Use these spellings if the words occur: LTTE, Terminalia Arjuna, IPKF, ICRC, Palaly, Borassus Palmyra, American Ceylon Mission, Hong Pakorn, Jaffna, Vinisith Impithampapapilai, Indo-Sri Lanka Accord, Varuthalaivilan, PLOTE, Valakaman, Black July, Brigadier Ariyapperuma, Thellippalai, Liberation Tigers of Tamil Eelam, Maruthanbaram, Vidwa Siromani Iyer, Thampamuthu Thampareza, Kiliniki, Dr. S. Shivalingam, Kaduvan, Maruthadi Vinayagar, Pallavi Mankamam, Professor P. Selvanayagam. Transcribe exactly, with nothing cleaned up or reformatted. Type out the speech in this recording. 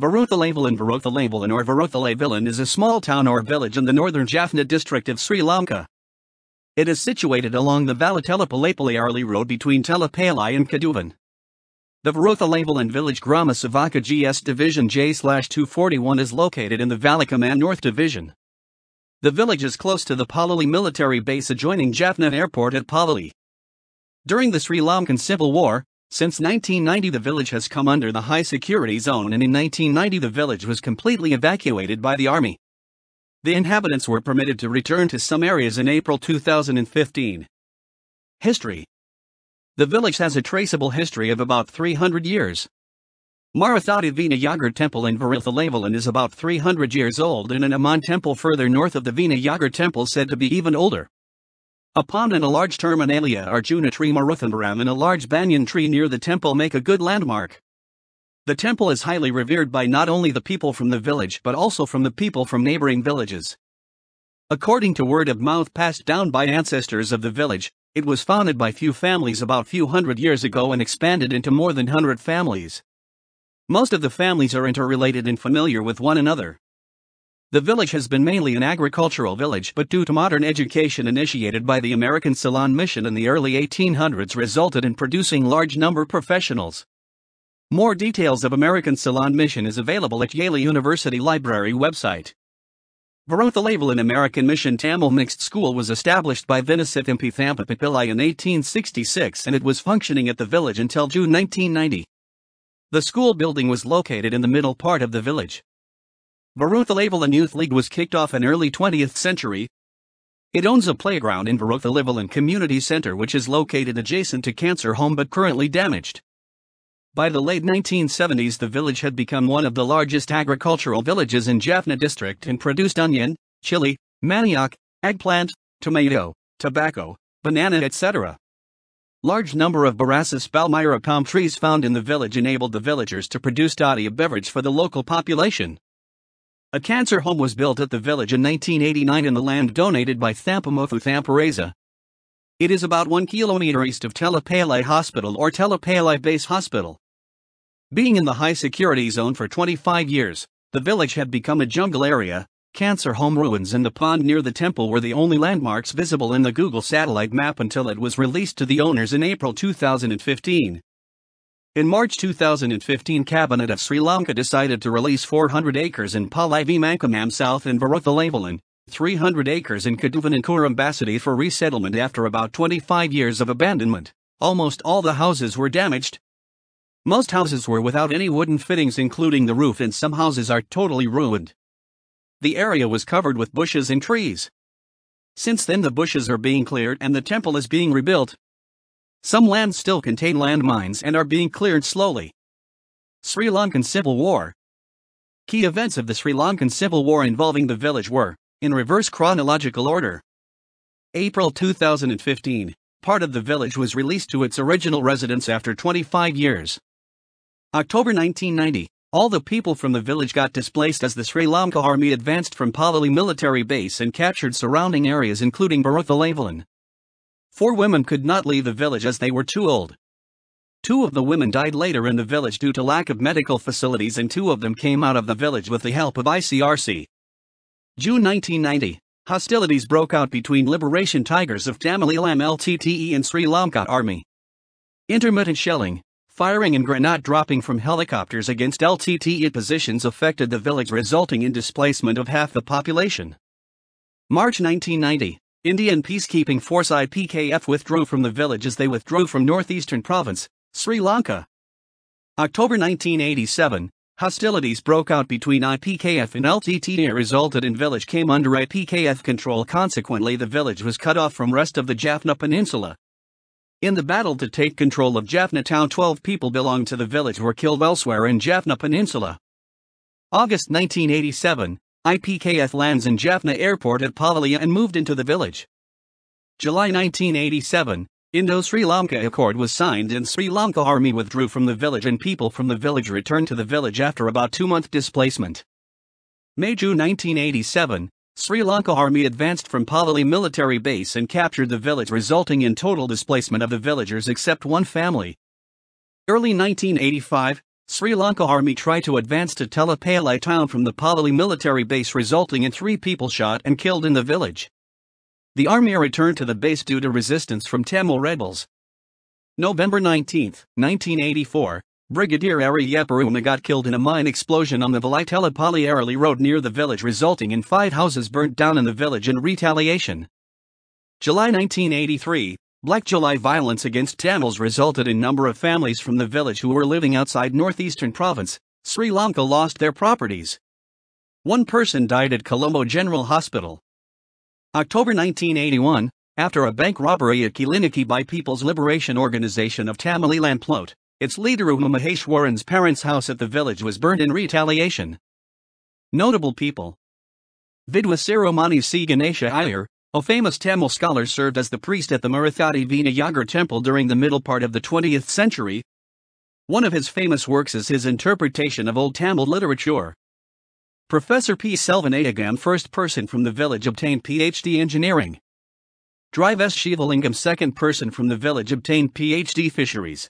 Varuthalaivilan Varuthalaivilan or Varuthalaivilan is a small town or village in the northern Jaffna district of Sri Lanka. It is situated along the Vali-Telapali-Arale road between Thellippalai and Kaduvan. The Varuthalaivilan village Grama Savaka G S Division J two forty-one is located in the Valakaman North Division. The village is close to the Palaly military base adjoining Jaffna Airport at Palaly. During the Sri Lankan Civil War, since nineteen ninety the village has come under the high security zone, and in nineteen ninety the village was completely evacuated by the army. The inhabitants were permitted to return to some areas in April two thousand fifteen. History. The village has a traceable history of about three hundred years. Maruthadi Vinayagar temple in Varuthalaivilan is about three hundred years old, and an Amman temple further north of the Vinayagar temple said to be even older. A palm and a large Terminalia Arjuna tree Maruthanbaram and a large banyan tree near the temple make a good landmark. The temple is highly revered by not only the people from the village but also from the people from neighboring villages. According to word of mouth passed down by ancestors of the village, it was founded by few families about few hundred years ago and expanded into more than hundred families. Most of the families are interrelated and familiar with one another. The village has been mainly an agricultural village, but due to modern education initiated by the American Ceylon Mission in the early eighteen hundreds resulted in producing large number of professionals. More details of American Ceylon Mission is available at Yale University Library website. Varuthalaivilan American Mission Tamil Mixed School was established by Vinisith Impithampapapilai in eighteen sixty-six and it was functioning at the village until June nineteen ninety. The school building was located in the middle part of the village. Varuthalaivilan Youth League was kicked off in early twentieth century. It owns a playground in Varuthalaivilan Community Center which is located adjacent to cancer home but currently damaged. By the late nineteen seventies the village had become one of the largest agricultural villages in Jaffna district and produced onion, chili, manioc, eggplant, tomato, tobacco, banana et cetera. Large number of Borassus Palmyra palm trees found in the village enabled the villagers to produce toddy, a beverage for the local population. A cancer home was built at the village in nineteen eighty-nine and the land donated by Thampamuthu Thampareza. It is about one kilometer east of Thellippalai Hospital or Thellippalai Base Hospital. Being in the high security zone for twenty-five years, the village had become a jungle area. Cancer home ruins and the pond near the temple were the only landmarks visible in the Google satellite map until it was released to the owners in April two thousand fifteen. In March two thousand fifteen, Cabinet of Sri Lanka decided to release four hundred acres in Pallavi Mankamam South and Varuthalaivilan, three hundred acres in Kaduvan and Kurambasadi for resettlement after about twenty-five years of abandonment. Almost all the houses were damaged. Most houses were without any wooden fittings including the roof, and some houses are totally ruined. The area was covered with bushes and trees. Since then the bushes are being cleared and the temple is being rebuilt. Some lands still contain landmines and are being cleared slowly. Sri Lankan Civil War. Key events of the Sri Lankan Civil War involving the village were, in reverse chronological order. April two thousand fifteen, part of the village was released to its original residents after twenty-five years. October nineteen ninety, all the people from the village got displaced as the Sri Lanka army advanced from Palaly military base and captured surrounding areas including Varuthalaivilan. Four women could not leave the village as they were too old. Two of the women died later in the village due to lack of medical facilities and two of them came out of the village with the help of I C R C. June nineteen ninety, hostilities broke out between Liberation Tigers of Tamil Eelam L T T E and Sri Lanka Army. Intermittent shelling, firing and grenade dropping from helicopters against L T T E positions affected the village resulting in displacement of half the population. March nineteen ninety. Indian peacekeeping force I P K F withdrew from the village as they withdrew from northeastern province, Sri Lanka. October nineteen eighty-seven, hostilities broke out between I P K F and L T T E resulted in village came under I P K F control. Consequently the village was cut off from rest of the Jaffna Peninsula. In the battle to take control of Jaffna town twelve people belonging to the village were killed elsewhere in Jaffna Peninsula. August nineteen eighty-seven. I P K F lands in Jaffna Airport at Palaly and moved into the village. July nineteen eighty-seven, Indo-Sri Lanka Accord was signed and Sri Lanka Army withdrew from the village and people from the village returned to the village after about two-month displacement. May June nineteen eighty-seven, Sri Lanka Army advanced from Palaly military base and captured the village resulting in total displacement of the villagers except one family. Early nineteen eighty-five, Sri Lanka Army tried to advance to Thellippalai town from the Palaly military base, resulting in three people shot and killed in the village. The army returned to the base due to resistance from Tamil rebels. November nineteenth, nineteen eighty-four, Brigadier Ariyapperuma got killed in a mine explosion on the Vali-Telapali-Arale road near the village, resulting in five houses burnt down in the village in retaliation. July nineteen eighty-three, Black July violence against Tamils resulted in number of families from the village who were living outside northeastern province, Sri Lanka lost their properties. One person died at Colombo General Hospital. October nineteen eighty-one, after a bank robbery at Kiliniki by People's Liberation Organization of Tamil Eelam Plote, its leader Uma Maheshwaran's parents' house at the village was burnt in retaliation. Notable people: Vidwa Siromani Iyer, a famous Tamil scholar, served as the priest at the Maruthadi Vinayagar temple during the middle part of the twentieth century. One of his famous works is his interpretation of old Tamil literature. Professor P. Selvanayagam, first person from the village, obtained P H D Engineering. Doctor S. Shivalingam, second person from the village, obtained P H D Fisheries.